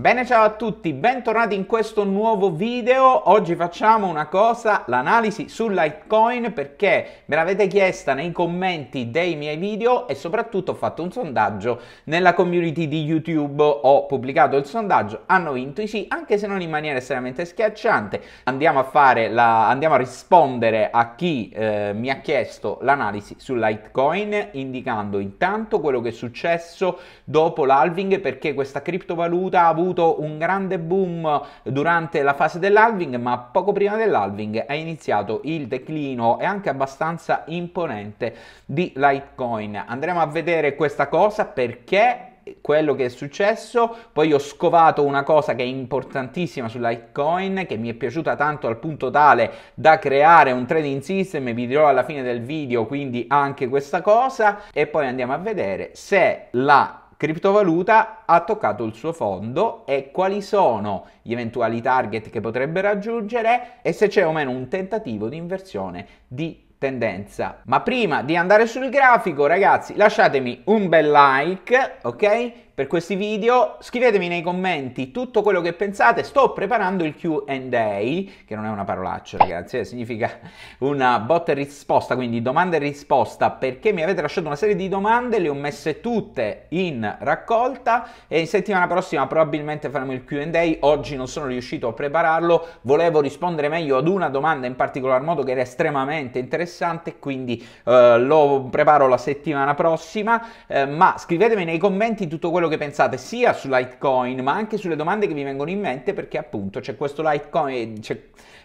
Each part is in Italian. Bene, ciao a tutti, bentornati in questo nuovo video. Oggi facciamo una cosa, l'analisi su Litecoin, perché me l'avete chiesta nei commenti dei miei video e soprattutto ho fatto un sondaggio nella community di YouTube, ho pubblicato il sondaggio, hanno vinto i sì, anche se non in maniera estremamente schiacciante. Andiamo a rispondere a chi mi ha chiesto l'analisi su Litecoin, indicando intanto quello che è successo dopo l'halving, perché questa criptovaluta ha avuto un grande boom durante la fase dell'halving, ma poco prima dell'halving è iniziato il declino e anche abbastanza imponente di Litecoin. Andremo a vedere questa cosa, perché quello che è successo, poi ho scovato una cosa che è importantissima su Litecoin, che mi è piaciuta tanto al punto tale da creare un trading system, vi dirò alla fine del video quindi anche questa cosa, e poi andiamo a vedere se la criptovaluta ha toccato il suo fondo e quali sono gli eventuali target che potrebbe raggiungere e se c'è o meno un tentativo di inversione di tendenza. Ma prima di andare sul grafico, ragazzi, lasciatemi un bel like, ok? Per questi video, scrivetemi nei commenti tutto quello che pensate. Sto preparando il Q&A, che non è una parolaccia, ragazzi, significa una botta e risposta, quindi domanda e risposta, perché mi avete lasciato una serie di domande, le ho messe tutte in raccolta e settimana prossima probabilmente faremo il Q&A. Oggi non sono riuscito a prepararlo, volevo rispondere meglio ad una domanda in particolar modo che era estremamente interessante, quindi lo preparo la settimana prossima, ma scrivetemi nei commenti tutto quello che pensate sia su Litecoin ma anche sulle domande che vi vengono in mente, perché appunto c'è questo Litecoin,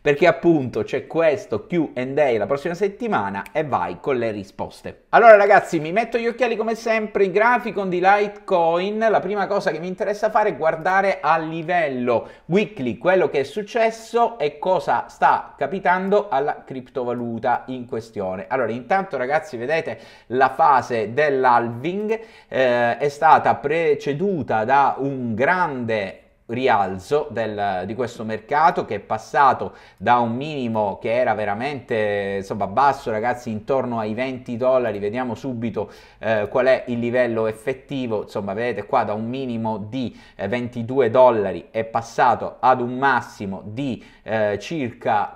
perché appunto c'è questo Q&A la prossima settimana e vai con le risposte. Allora ragazzi, mi metto gli occhiali come sempre, il grafico di Litecoin. La prima cosa che mi interessa fare è guardare a livello weekly quello che è successo e cosa sta capitando alla criptovaluta in questione. Allora intanto ragazzi, vedete la fase dell'halving è stata preceduta da un grande rialzo di questo mercato, che è passato da un minimo che era veramente insomma basso, ragazzi, intorno ai $20. Vediamo subito qual è il livello effettivo. Insomma vedete qua, da un minimo di $22 è passato ad un massimo di circa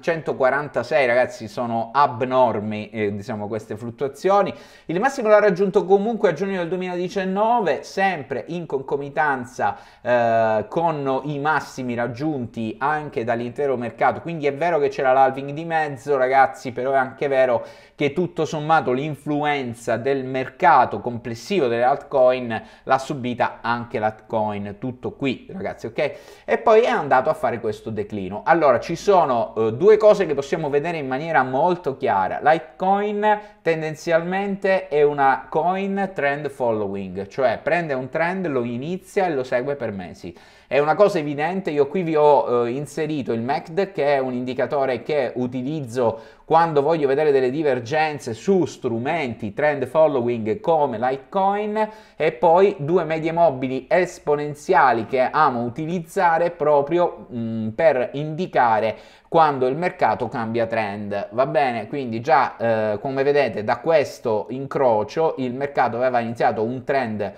146, ragazzi, sono abnormi diciamo queste fluttuazioni. Il massimo l'ha raggiunto comunque a giugno del 2019, sempre in concomitanza con i massimi raggiunti anche dall'intero mercato, quindi è vero che c'era l'halving di mezzo, ragazzi, però è anche vero che tutto sommato l'influenza del mercato complessivo delle altcoin l'ha subita anche l'altcoin, tutto qui ragazzi, ok? E poi è andato a fare questo declino. Allora ci sono due cose che possiamo vedere in maniera molto chiara. Litecoin tendenzialmente è una coin trend following, cioè prende un trend, lo inizia e lo segue per mesi. È una cosa evidente, io qui vi ho inserito il MACD, che è un indicatore che utilizzo quando voglio vedere delle divergenze su strumenti trend following come Litecoin, e poi due medie mobili esponenziali che amo utilizzare proprio per indicare quando il mercato cambia trend, va bene? Quindi già come vedete da questo incrocio il mercato aveva iniziato un trend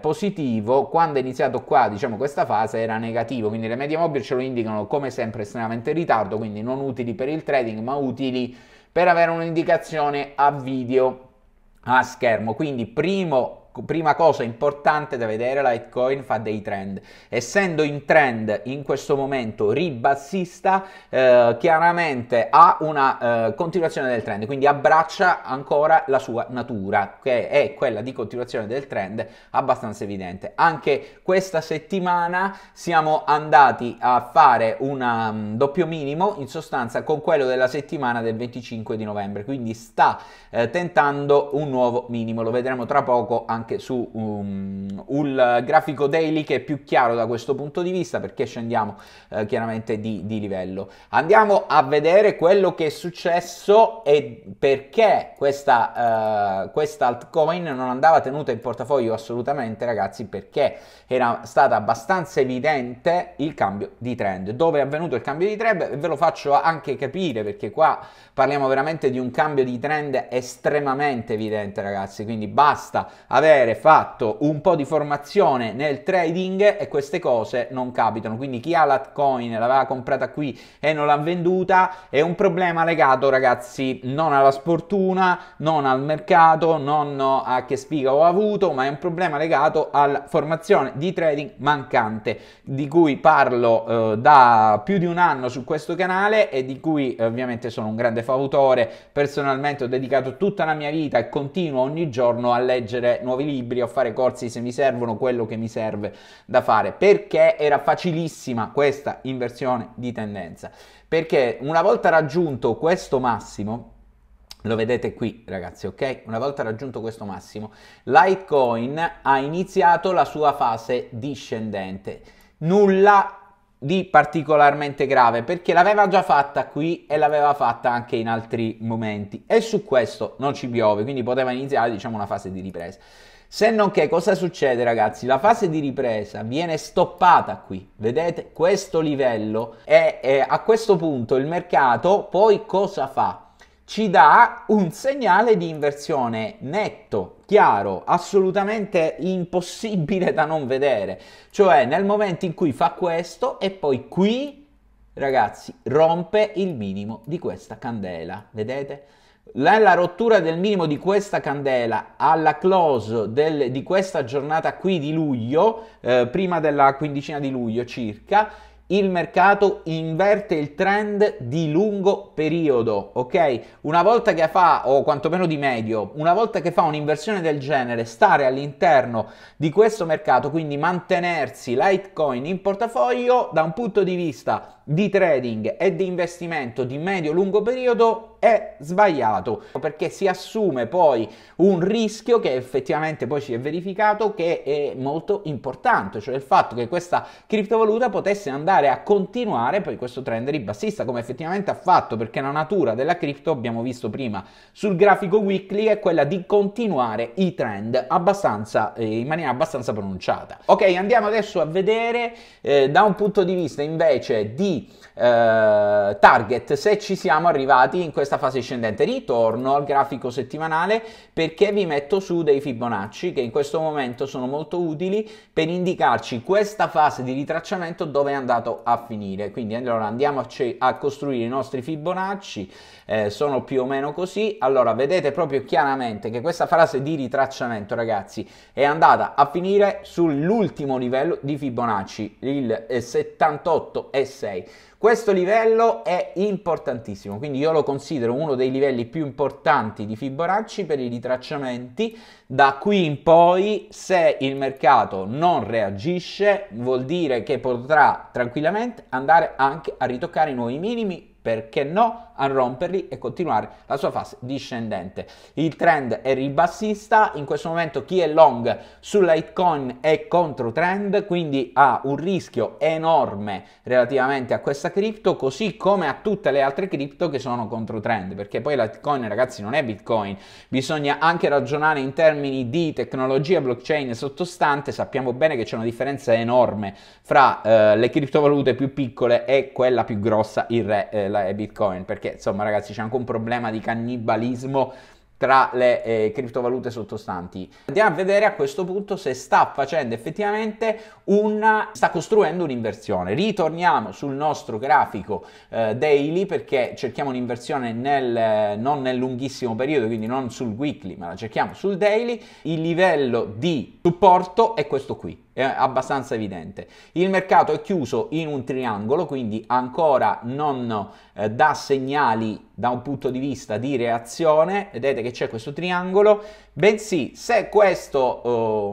positivo, quando è iniziato qua diciamo questa fase era negativo, quindi le medie mobili ce lo indicano come sempre estremamente in ritardo, quindi non utili per il trading ma utili per avere un'indicazione a video a schermo. Quindi prima cosa importante da vedere, Litecoin fa dei trend, essendo in trend in questo momento ribassista chiaramente ha una continuazione del trend, quindi abbraccia ancora la sua natura, che è quella di continuazione del trend abbastanza evidente. Anche questa settimana siamo andati a fare un doppio minimo, in sostanza con quello della settimana del 25 di novembre, quindi sta tentando un nuovo minimo, lo vedremo tra poco anche su un grafico daily che è più chiaro da questo punto di vista, perché scendiamo chiaramente di livello. Andiamo a vedere quello che è successo e perché questa altcoin non andava tenuta in portafoglio assolutamente, ragazzi, perché era stata abbastanza evidente il cambio di trend. Dove è avvenuto il cambio di trend ve lo faccio anche capire, perché qua parliamo veramente di un cambio di trend estremamente evidente, ragazzi, quindi basta avere avere fatto un po' di formazione nel trading e queste cose non capitano. Quindi chi ha Litecoin e l'aveva comprata qui e non l'ha venduta è un problema legato, ragazzi, non alla sfortuna, non al mercato, non a che spiga ho avuto, ma è un problema legato alla formazione di trading mancante, di cui parlo da più di un anno su questo canale e di cui ovviamente sono un grande fautore. Personalmente ho dedicato tutta la mia vita e continuo ogni giorno a leggere nuovi libri, a fare corsi se mi servono, quello che mi serve da fare, perché era facilissima questa inversione di tendenza, perché una volta raggiunto questo massimo, lo vedete qui ragazzi, ok? Una volta raggiunto questo massimo, Litecoin ha iniziato la sua fase discendente, nulla di particolarmente grave perché l'aveva già fatta qui e l'aveva fatta anche in altri momenti e su questo non ci piove, quindi poteva iniziare, diciamo, una fase di ripresa. Se non che cosa succede, ragazzi? La fase di ripresa viene stoppata qui, vedete questo livello, e a questo punto il mercato poi cosa fa? Ci dà un segnale di inversione netto, chiaro, assolutamente impossibile da non vedere, cioè nel momento in cui fa questo e poi qui, ragazzi, rompe il minimo di questa candela, vedete? La rottura del minimo di questa candela alla close di questa giornata qui di luglio, prima della quindicina di luglio circa, il mercato inverte il trend di lungo periodo, ok? Una volta che fa, o quantomeno di medio, una volta che fa un'inversione del genere, stare all'interno di questo mercato, quindi mantenersi Litecoin in portafoglio da un punto di vista di trading e di investimento di medio-lungo periodo è sbagliato, perché si assume poi un rischio che effettivamente poi si è verificato, che è molto importante, cioè il fatto che questa criptovaluta potesse andare a continuare poi questo trend ribassista, come effettivamente ha fatto, perché la natura della cripto, abbiamo visto prima sul grafico weekly, è quella di continuare i trend abbastanza, in maniera abbastanza pronunciata. Ok, andiamo adesso a vedere da un punto di vista invece di target se ci siamo arrivati in questa fase scendente. Ritorno al grafico settimanale perché vi metto su dei Fibonacci che in questo momento sono molto utili per indicarci questa fase di ritracciamento dove è andato a finire. Quindi allora andiamo a costruire i nostri Fibonacci, sono più o meno così. Allora vedete proprio chiaramente che questa fase di ritracciamento, ragazzi, è andata a finire sull'ultimo livello di Fibonacci, il 78,6. Questo livello è importantissimo, quindi io lo considero uno dei livelli più importanti di Fibonacci per i ritracciamenti. Da qui in poi, se il mercato non reagisce, vuol dire che potrà tranquillamente andare anche a ritoccare i nuovi minimi, perché no, a romperli e continuare la sua fase discendente. Il trend è ribassista, in questo momento chi è long su Litecoin è contro trend, quindi ha un rischio enorme relativamente a questa cripto, così come a tutte le altre cripto che sono contro trend, perché poi Litecoin, ragazzi, non è Bitcoin, bisogna anche ragionare in termini di tecnologia blockchain sottostante. Sappiamo bene che c'è una differenza enorme fra le criptovalute più piccole e quella più grossa, il re, Bitcoin, perché insomma, ragazzi, c'è anche un problema di cannibalismo tra le criptovalute sottostanti. Andiamo a vedere a questo punto se sta facendo effettivamente sta costruendo un'inversione. Ritorniamo sul nostro grafico daily, perché cerchiamo un'inversione non nel lunghissimo periodo, quindi non sul weekly, ma la cerchiamo sul daily. Il livello di supporto è questo qui, è abbastanza evidente. Il mercato è chiuso in un triangolo, quindi ancora non dà segnali da un punto di vista di reazione, vedete che c'è questo triangolo, bensì se questo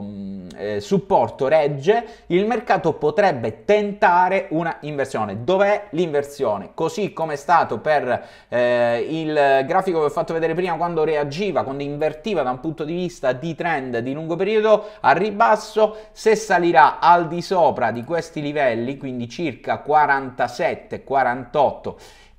supporto regge, il mercato potrebbe tentare una inversione. Dov'è l'inversione? Così come è stato per il grafico che ho fatto vedere prima, quando reagiva, quando invertiva da un punto di vista di trend di lungo periodo a ribasso, se salirà al di sopra di questi livelli, quindi circa 47-48,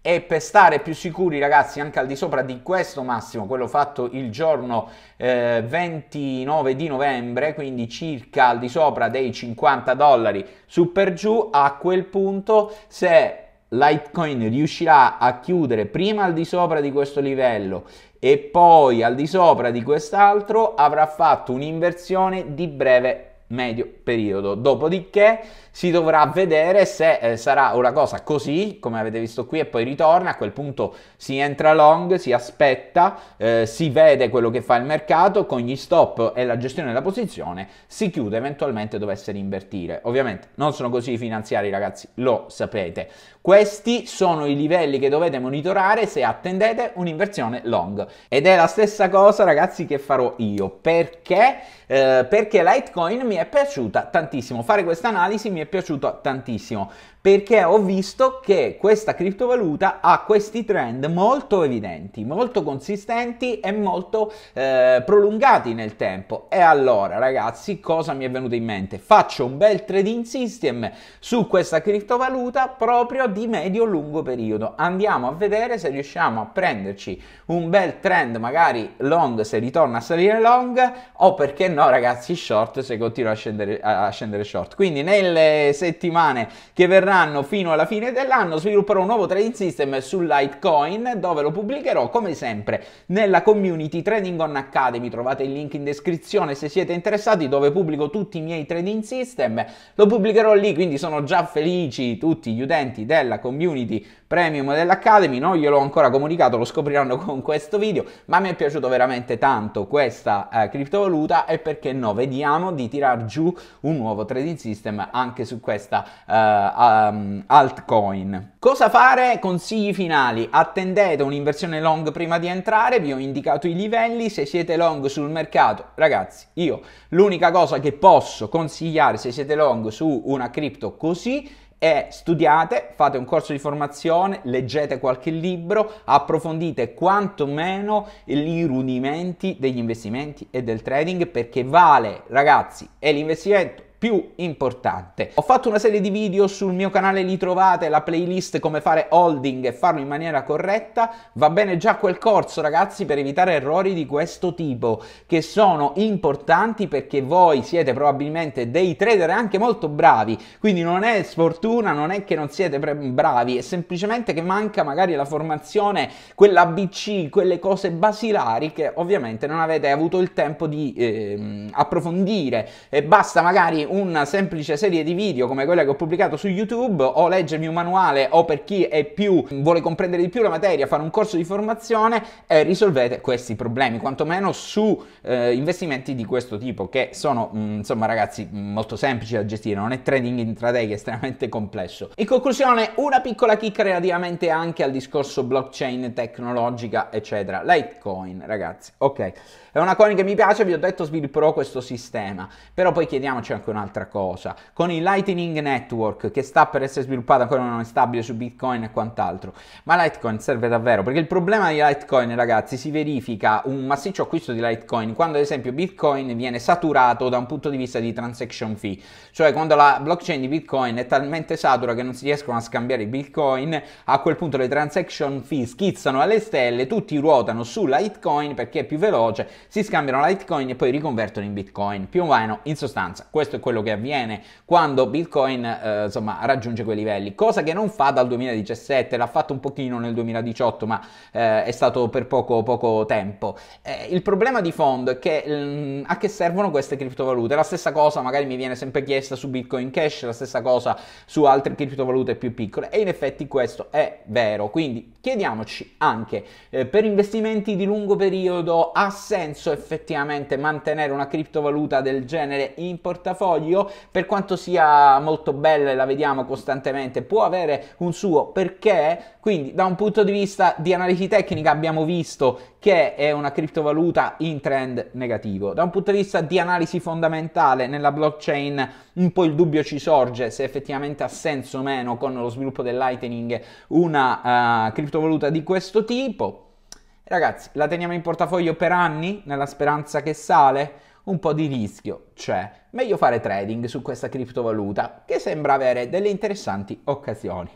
e per stare più sicuri, ragazzi, anche al di sopra di questo massimo, quello fatto il giorno 29 di novembre, quindi circa al di sopra dei $50 su per giù, a quel punto se Litecoin riuscirà a chiudere prima al di sopra di questo livello e poi al di sopra di quest'altro, avrà fatto un'inversione di breve medio periodo, dopodiché si dovrà vedere se sarà una cosa così come avete visto qui e poi ritorna. A quel punto si entra long, si aspetta, si vede quello che fa il mercato con gli stop e la gestione della posizione, si chiude eventualmente dovesse invertire. Ovviamente non sono così i finanziari, ragazzi, lo sapete. Questi sono i livelli che dovete monitorare se attendete un'inversione long, ed è la stessa cosa, ragazzi, che farò io. Perché? Perché Litecoin mi è piaciuta tantissimo, fare questa analisi mi è piaciuta tantissimo, perché ho visto che questa criptovaluta ha questi trend molto evidenti, molto consistenti e molto prolungati nel tempo. E allora, ragazzi, cosa mi è venuto in mente? Faccio un bel trading system su questa criptovaluta proprio di medio-lungo periodo, andiamo a vedere se riusciamo a prenderci un bel trend magari long, se ritorna a salire long, o perché no, ragazzi, short se continua a scendere short. Quindi nelle settimane che verranno fino alla fine dell'anno svilupperò un nuovo trading system su Litecoin, dove lo pubblicherò come sempre nella community Trading On Academy. Trovate il link in descrizione se siete interessati, dove pubblico tutti i miei trading system, lo pubblicherò lì. Quindi sono già felici tutti gli utenti della community premium dell'Academy, non glielo ho ancora comunicato, lo scopriranno con questo video, ma mi è piaciuto veramente tanto questa criptovaluta e perché no, vediamo di tirar giù un nuovo trading system anche su questa altcoin. Cosa fare? Consigli finali: attendete un'inversione long prima di entrare, vi ho indicato i livelli. Se siete long sul mercato, ragazzi, io l'unica cosa che posso consigliare se siete long su una cripto così è: studiate, fate un corso di formazione, leggete qualche libro, approfondite quantomeno i rudimenti degli investimenti e del trading, perché vale, ragazzi, è l'investimento più importante. Ho fatto una serie di video sul mio canale, li trovate, la playlist come fare holding e farlo in maniera corretta. Va bene già quel corso, ragazzi, per evitare errori di questo tipo che sono importanti, perché voi siete probabilmente dei trader anche molto bravi, quindi non è sfortuna, non è che non siete bravi, è semplicemente che manca magari la formazione, quell'ABC, quelle cose basilari che ovviamente non avete avuto il tempo di approfondire, e basta magari una semplice serie di video come quella che ho pubblicato su YouTube, o leggermi un manuale, o per chi è più vuole comprendere di più la materia, fare un corso di formazione e risolvete questi problemi, quantomeno su investimenti di questo tipo che sono insomma, ragazzi, molto semplici da gestire, non è trading intraday che è estremamente complesso. In conclusione, una piccola chicca relativamente anche al discorso blockchain, tecnologica eccetera. Litecoin, ragazzi, ok, è una coin che mi piace, vi ho detto svilupperò questo sistema, però poi chiediamoci anche un'altra cosa. Con il Lightning Network che sta per essere sviluppato, ancora non è stabile su Bitcoin e quant'altro, ma Litecoin serve davvero? Perché il problema di Litecoin, ragazzi, si verifica un massiccio acquisto di Litecoin quando ad esempio Bitcoin viene saturato da un punto di vista di transaction fee, cioè quando la blockchain di Bitcoin è talmente satura che non si riescono a scambiare i Bitcoin, a quel punto le transaction fee schizzano alle stelle, tutti ruotano su Litecoin perché è più veloce, si scambiano Litecoin e poi riconvertono in Bitcoin, più o meno. In sostanza questo è quello che avviene quando Bitcoin insomma raggiunge quei livelli, cosa che non fa dal 2017, l'ha fatto un pochino nel 2018, ma è stato per poco tempo. Il problema di fondo è che a che servono queste criptovalute? La stessa cosa magari mi viene sempre chiesta su Bitcoin Cash, la stessa cosa su altre criptovalute più piccole, e in effetti questo è vero. Quindi chiediamoci anche per investimenti di lungo periodo ha senso effettivamente mantenere una criptovaluta del genere in portafoglio? Per quanto sia molto bella e la vediamo costantemente, può avere un suo perché. Quindi da un punto di vista di analisi tecnica abbiamo visto che è una criptovaluta in trend negativo. Da un punto di vista di analisi fondamentale nella blockchain un po' il dubbio ci sorge se effettivamente ha senso o meno con lo sviluppo del Lightning una criptovaluta di questo tipo. Ragazzi, la teniamo in portafoglio per anni nella speranza che sale? Un po' di rischio c'è, meglio fare trading su questa criptovaluta che sembra avere delle interessanti occasioni.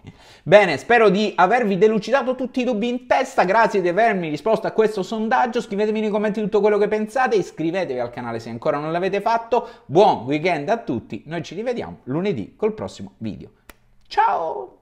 Bene, spero di avervi delucidato tutti i dubbi in testa, grazie di avermi risposto a questo sondaggio, scrivetemi nei commenti tutto quello che pensate, iscrivetevi al canale se ancora non l'avete fatto, buon weekend a tutti, noi ci rivediamo lunedì col prossimo video, ciao!